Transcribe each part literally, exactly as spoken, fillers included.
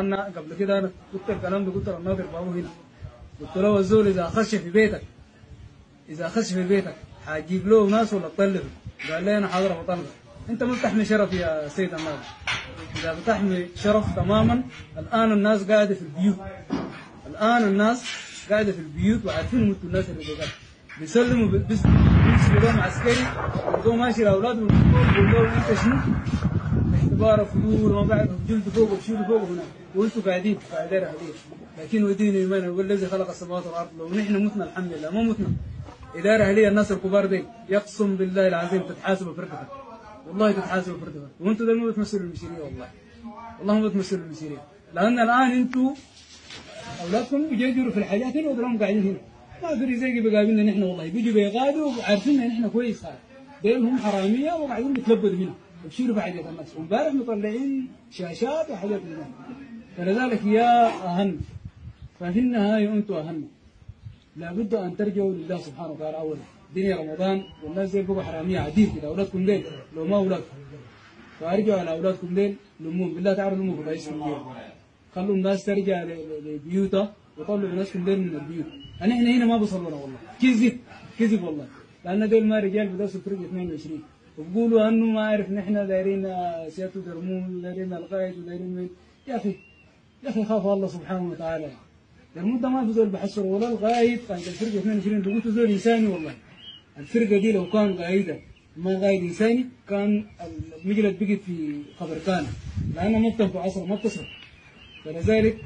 أنا قبل كده أنا قلت الكلام ده، قلت للناظر بابا هنا، قلت له الزول إذا خش في بيتك إذا خش في بيتك هتجيب له ناس ولا تطلبه؟ قال لي أنا حاضر بطلبه. أنت ما بتحمي شرف يا سيد الناظر، إذا بتحمي شرف تماما. الآن الناس قاعدة في البيوت، الآن الناس قاعدة في البيوت وعارفين مت الناس اللي بيقعدوا بيسلموا بيمشوا لهم عسكري يلقوا ماشي لأولادهم يقول لهم أنت شنو؟ اختبار فيول وما بعد جلد فوق وشيل فوق هناك وانتم قاعدين قاعدين حديث. لكن وديني ايمانا هو الذي خلق السماوات والارض، لو نحن متنا الحمد لله ما متنا. اداره اهليه الناس الكبار دي يقسم بالله العظيم تتحاسبوا بردها، والله تتحاسبوا بردها. وانتم ده ما بتمثلوا المسيريه، والله والله ما بتمثلوا المسيريه، لان الان انتم اولادكم بيجروا في الحاجات اللي ودرهم قاعدين هنا. ما ادري زي بيقابلنا نحن والله بيجوا بيغادوا وعارفين ان احنا كويس خالص، دينهم حراميه وقاعدين بيتلبدوا هنا بشيلوا بحاجات الناس، وامبارح مطلعين شاشات وحاجات الناس. فلذلك يا أهم ففي النهاية أنتم أهم، لابد أن ترجعوا لله سبحانه وتعالى أولا. دنيا رمضان والناس زي بقوا حرامية عديد كده، أولادكم ديل لو ما أولادكم، فأرجعوا على أولادكم ديل لموهم بالله تعالى، لموهم الله يسلمهم، خلوا الناس ترجع لبيوتها وطلعوا ناسكم ديل من البيوت. أنا هنا هنا ما بصلنا والله، كذب كذب والله، لأن ديل ما رجال بدرسوا في فرقة اثنين وعشرين وبقولوا انه ما عارف نحن دايرين سيادته درمون دايرين القائد ودايرين مين. يا اخي يا اخي خاف الله سبحانه وتعالى. درمون ده ما في زول بحسره ولا القائد قائد الفرقه اثنين وعشرين ده قلت زول انساني والله. الفرقه دي لو كان قائدها ما قائد انساني كان المجلد بقت في خبركانه، لانها ما بتنفع اصلا ما بتصرف. فلذلك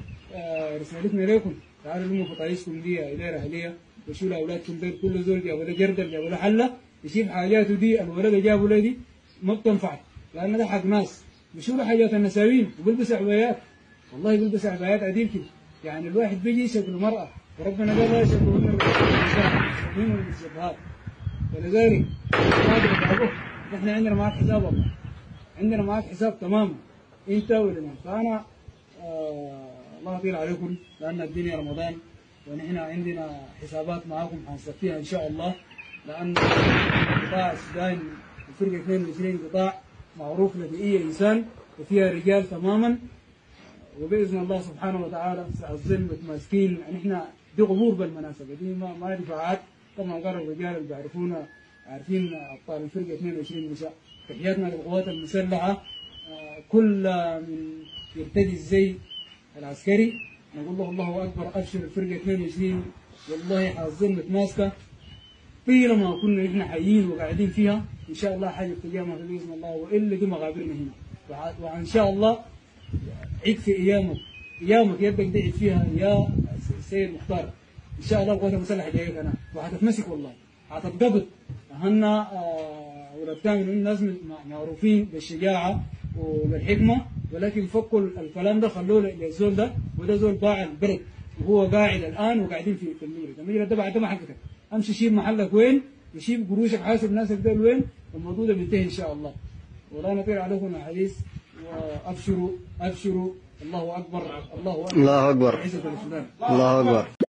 رسالتنا اليكم تعالوا لموا بطايسكم دي اداره اهليه وشيلوا اولادكم دي، كل زول جابوا له جردل جابوا له حله يشيل حاجاته دي. الولد جابوا لي دي ما بتنفع، لان ده حق ناس بيشيلوا حاجات النساوين وبيلبس عبايات، والله بيلبس عبايات عديل كده. يعني الواحد بيجي شكله مرأة وربنا قال لا يشبهن الرجال بالشبهات. فلذلك نحن عندنا معاك حساب والله، عندنا معاك حساب تماما انت ولا انا. فانا آه الله يطيل عليكم، لان الدنيا رمضان ونحن عندنا حسابات معاكم حنصفيها ان شاء الله، لأن قطاع السودان الفرقة اثنين وعشرين قطاع معروف لبيئية إنسان وفيها رجال تماما، وبإذن الله سبحانه وتعالى سأظل متماسكين. نحن دي غمور بالمناسبة دي ما دفاعات، طبعا قال الرجال اللي بيعرفونا عارفين أبطال الفرقة اثنين وعشرين نساء. تحياتنا للقوات المسلحة، كل من يرتدي الزي العسكري نقول له الله أكبر أبشر الفرقة اثنين وعشرين، والله حظل متماسكة. طيلما كنا نحن حيين وقاعدين فيها ان شاء الله حاجه بتجامها باذن الله، والا دي مغابرنا هنا. وان شاء الله عيد في ايامك، ايامك يدك دعت فيها يا سيد مختار، ان شاء الله القوات المسلحه جايك انا وهتتمسك والله هتتقبض. اهلنا اولاد كامل الناس معروفين بالشجاعه وبالحكمه، ولكن فكوا الكلام ده خلوه للزول ده، وده زول باع البلد وهو قاعد الان وقاعدين في في الميرة. الميرة ده بعد ما حقتك امشي شيل محلك وين وشيل قروشك حاسب ناسك دول وين، الموضوع ده بينتهي ان شاء الله. ولا نطير عليكم احاديث، وابشروا ابشروا الله اكبر الله اكبر الله اكبر الله اكبر.